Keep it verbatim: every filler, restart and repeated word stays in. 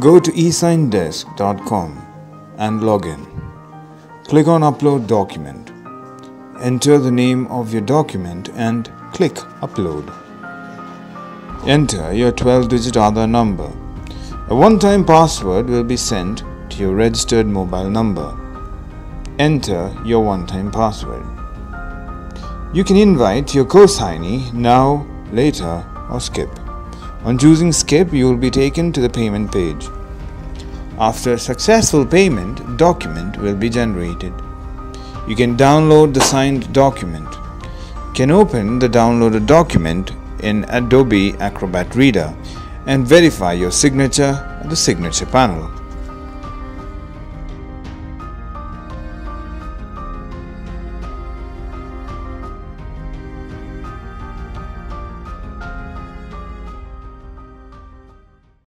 Go to e sign desk dot com and log in. Click on Upload Document. Enter the name of your document and click Upload. Enter your twelve digit Aadhaar number. A one-time password will be sent to your registered mobile number. Enter your one-time password. You can invite your co-signee now, later or skip. On choosing skip, you will be taken to the payment page. After a successful payment, document will be generated. You can download the signed document. You can open the downloaded document in Adobe Acrobat Reader and verify your signature at the signature panel.